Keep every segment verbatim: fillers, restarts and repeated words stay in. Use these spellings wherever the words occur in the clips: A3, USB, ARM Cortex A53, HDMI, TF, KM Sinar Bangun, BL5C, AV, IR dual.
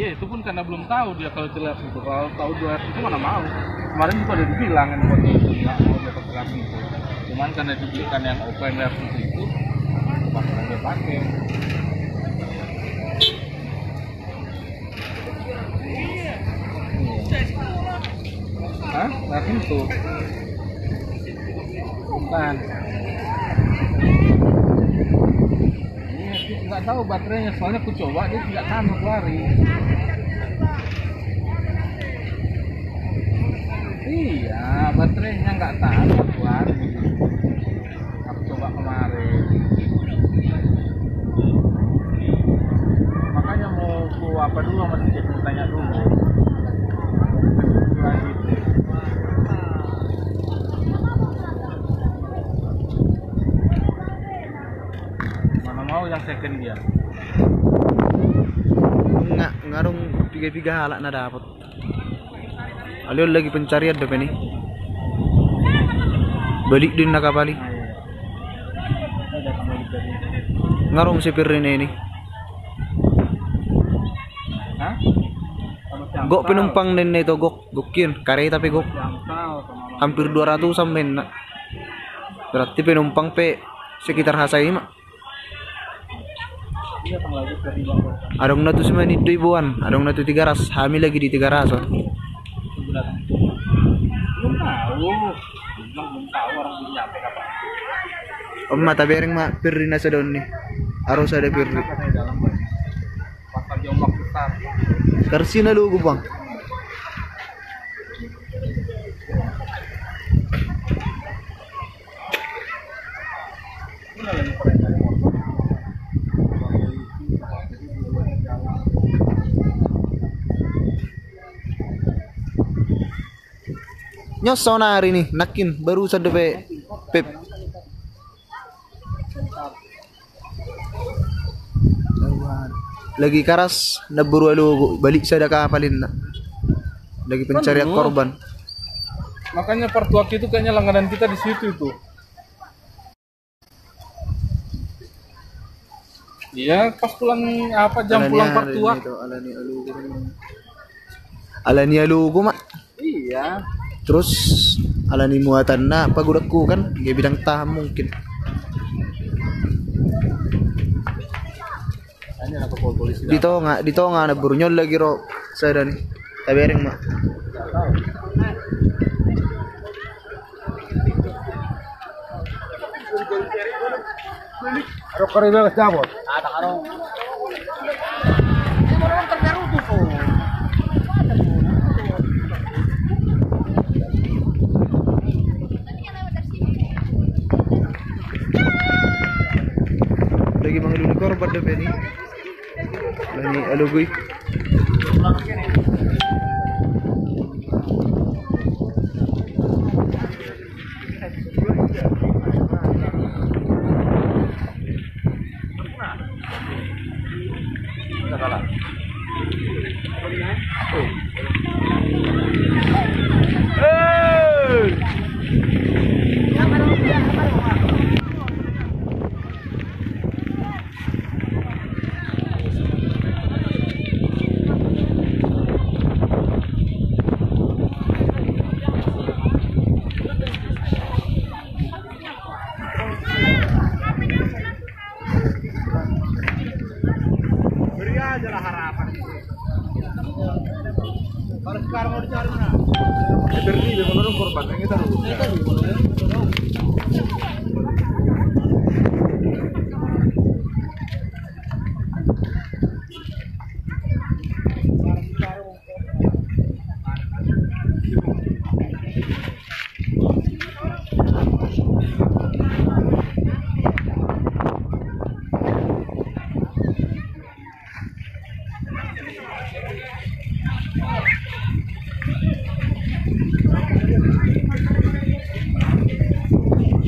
Iya, itu pun karena belum tahu dia kalau jelas itu. Kalau tahu jelas itu mana mau. Kemarin juga ada dibilang yang buat itu nggak mau dapat jelas itu. Cuman karena dibelikan yang open lab itu, kemarin dia pakai. Hah? Nah itu. Bukan. Nggak tahu baterainya, soalnya aku coba dia tidak tahan lari. Iya, baterainya nggak tahan lari. Aku coba kemarin. Makanya mau ku apa dulu sama si Jack, mau tanya dulu. Yang second dia nggak ngarung tiga-tiga halak nggak dapat. Alih lagi pencarian deh ini balik di naga balik ngarung sipir ini ini gok penumpang nenek itu gok gokin karya tapi gok hampir dua ratus sampai nak berarti penumpang pe sekitar hasai mak. Adong natu semua ini dua ribuan, adong natu tiga ras, hamil lagi di tiga ras. Belum tahu, belum tahu orang belum nyampe kapan. Om mata bereng mak pirina sedon nih, harus ada pirin. Kersina lu gubang. Nyosona hari ini nakin baru sadar pe pep lagi karas naburu alu balik sadaka palin lagi pencarian korban. Makanya Partuaki itu kayaknya langganan kita di situ itu. Iya, pas pulang apa jam alani, pulang Partuaki itu alani alu alani alu mak. Iya. Terus alani muatan na pagudaku kan dia bidang tah mungkin. Tanya apa pol polisi. Dito enggak, dito enggak ada burunya lagi ro saya dan tabereng mak. Ro koridor cabut. Ada karo. Korban deh ini, ini alugui.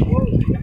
Thank you.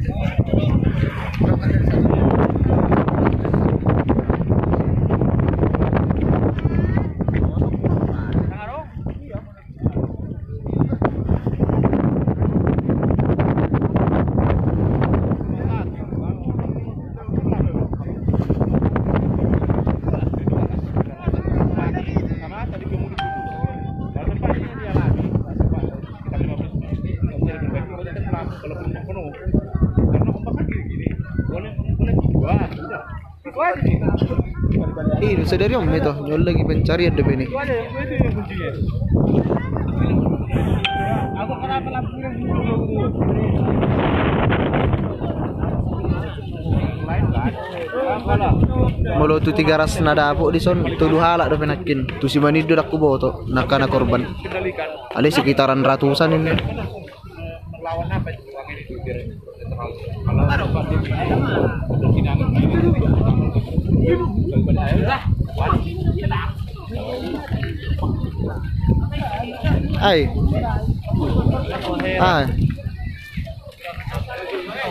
Ih, dari Om itu nyol lagi pencarian deh ini. Molo tu tiga ras nada apuk di son tu dua halak do penakin. Tu si mani do dak kubo to nakana korban. Ada sekitaran ratusan ini. Hai. Ah.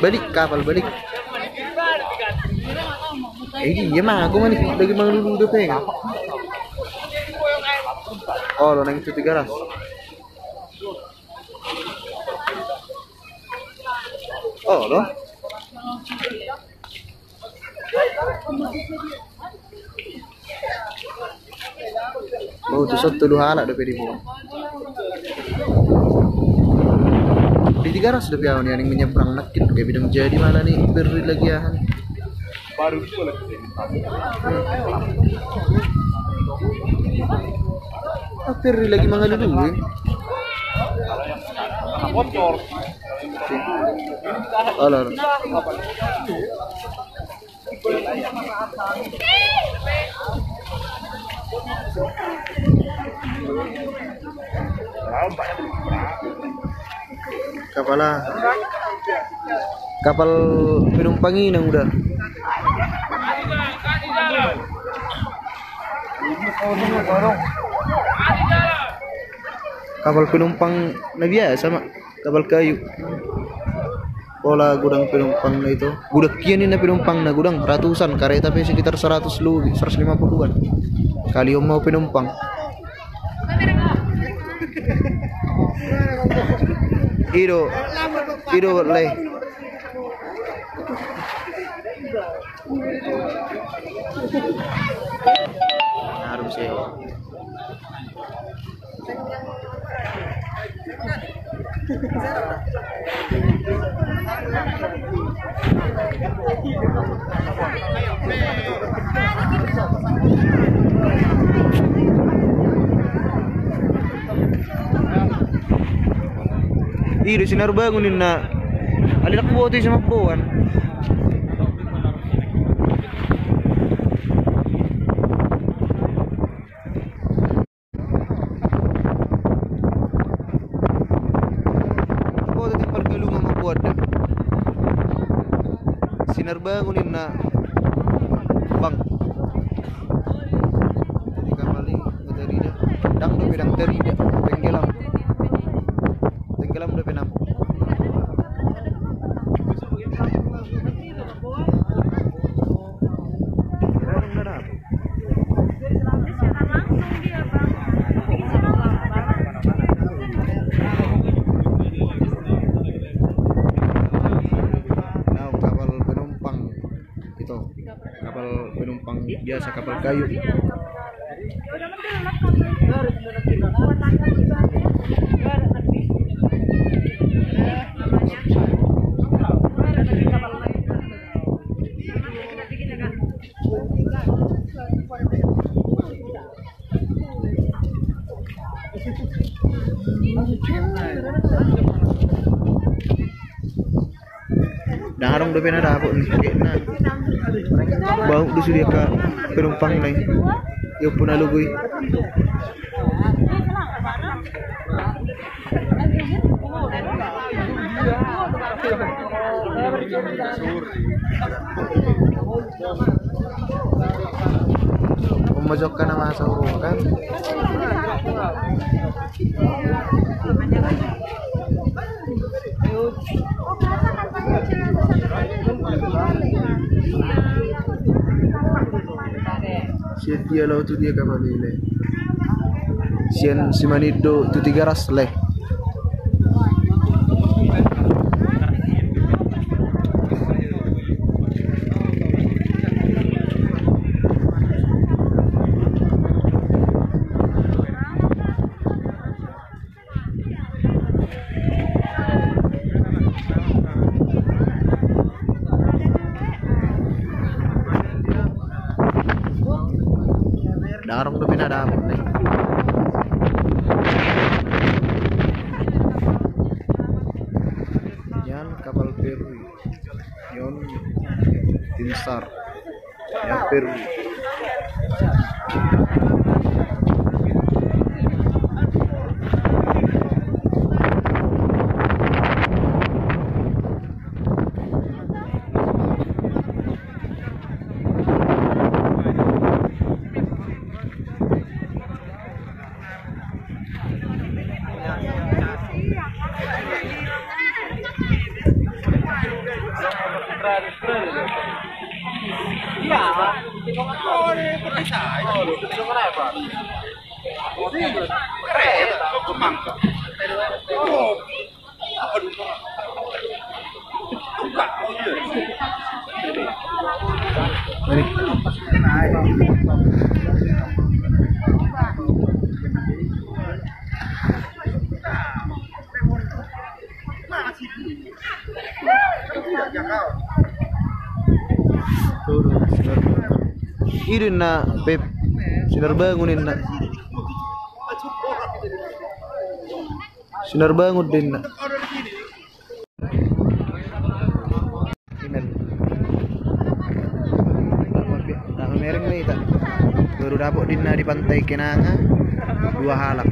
Balik kapal balik. Eh, iya mah aku manis lagi dulu udah peng. Oh, lo nang itu tiga ras. Oh, lo. Mau tuh satu dua anak deh di bawah. Di tiga ras deh ya, yang menyeberang nakit kayak bidang jadi mana nih beri lagi ya. Baru itu lagi Peri lagi mangga dulu ya. Alar. Kapal lah. Kapal penumpangi nang udah. Kapal penumpang nah biasa sama kapal kayu pola gudang penumpang nah itu gudang kian ini penumpang nah gudang ratusan kereta tapi sekitar seratus lu seratus lima puluhan kali om mau penumpang ido ido leh harus ya. Ih, Sinar Bangun nak. Alinak buat itu sama puan. Sinar Bangunin na bang jadi kapali terida dang do pedang terida tenggelam tenggelam do penam kapal penumpang biasa kapal kayu darong do pena dapuk na bau di sini ke penumpang nih ya pun lalu gue pemojokkan sama sauru kan dia laut tu dia kapal leh sian si manido tu tiga ras leh Darong tuh pindah dapur nih. Yan kapal Peru, Yon Timsar, Yan Peru. Irin na, Beb. Sinar bangunin na. Sinar bangun din na. Mereng nih tak. Baru dapok din na di Pantai Kenanga dua halak.